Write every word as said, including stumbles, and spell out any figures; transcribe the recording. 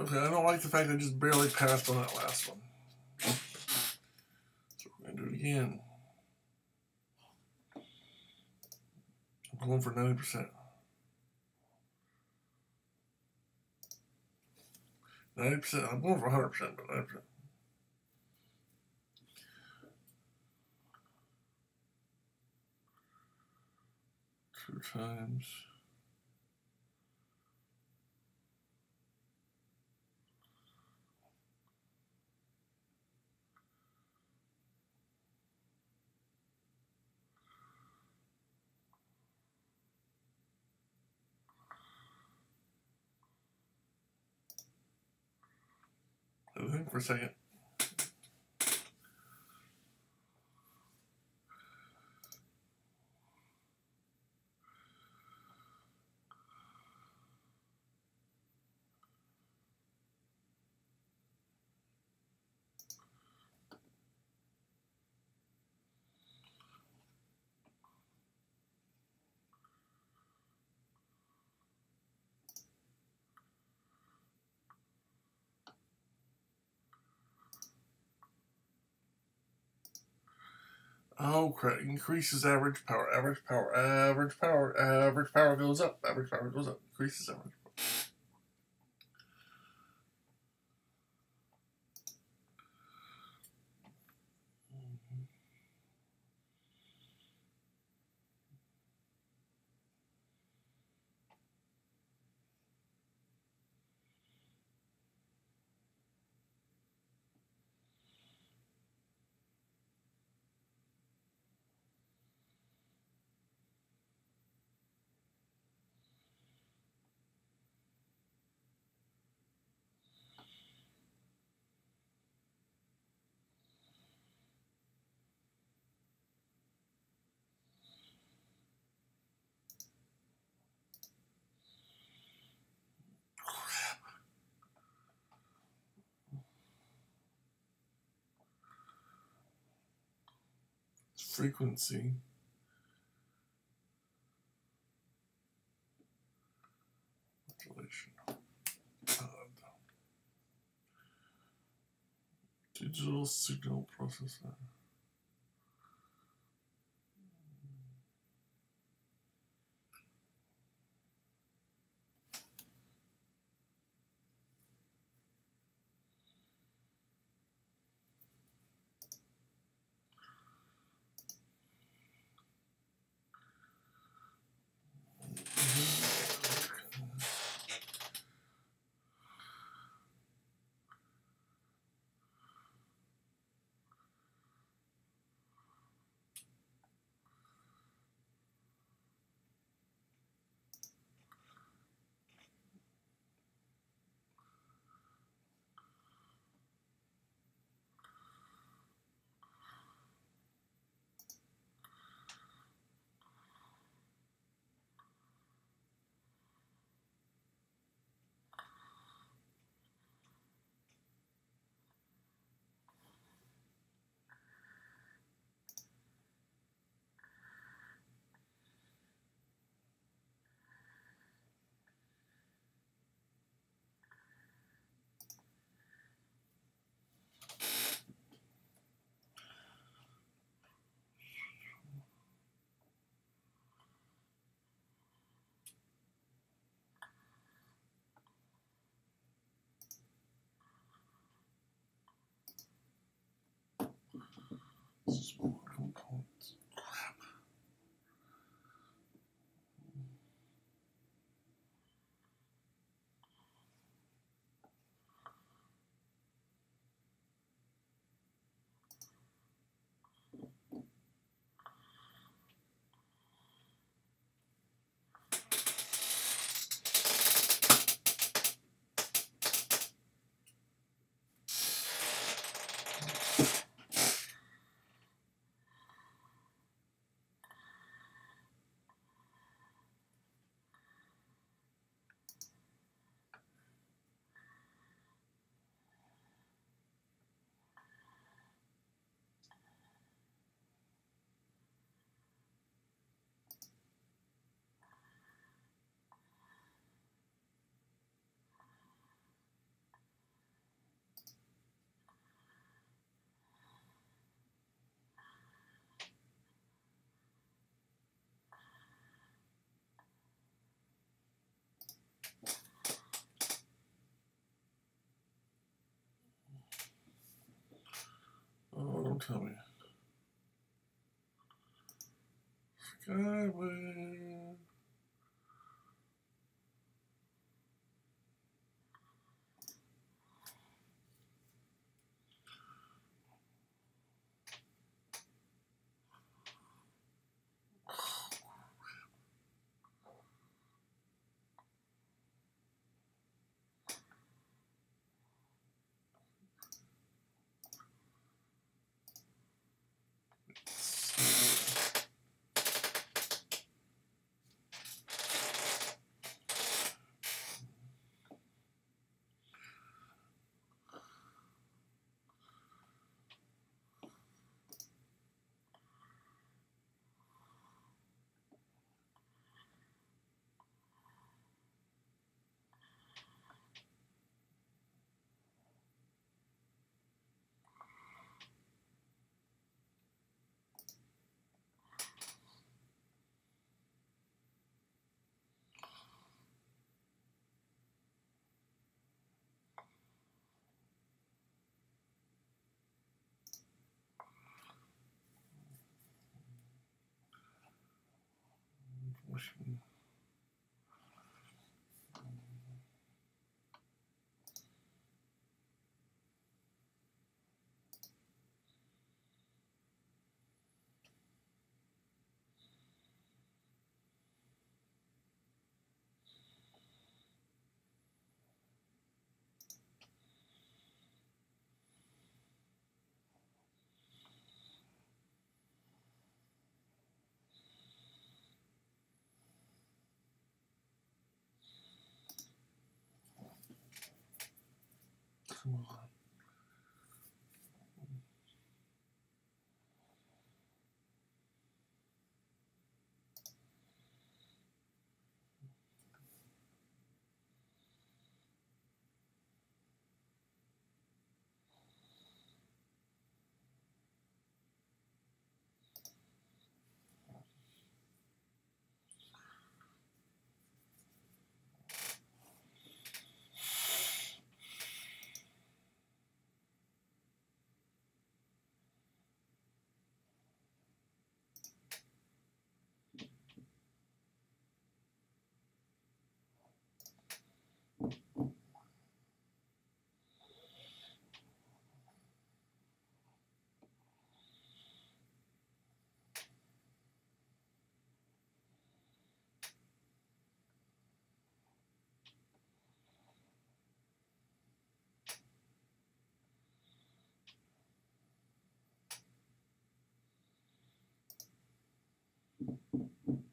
Okay, I don't like the fact I just barely passed on that last one. So we're going to do it again. I'm going for ninety percent. ninety percent. I'm going for one hundred percent, but ninety percent. Two times. For a second. Oh crap, increases average power, average power, average power, average power goes up, average power goes up, increases average power. Frequency. Modulation. Uh, digital signal processor. tell me. Skyway. Washington. Come on. Thank you.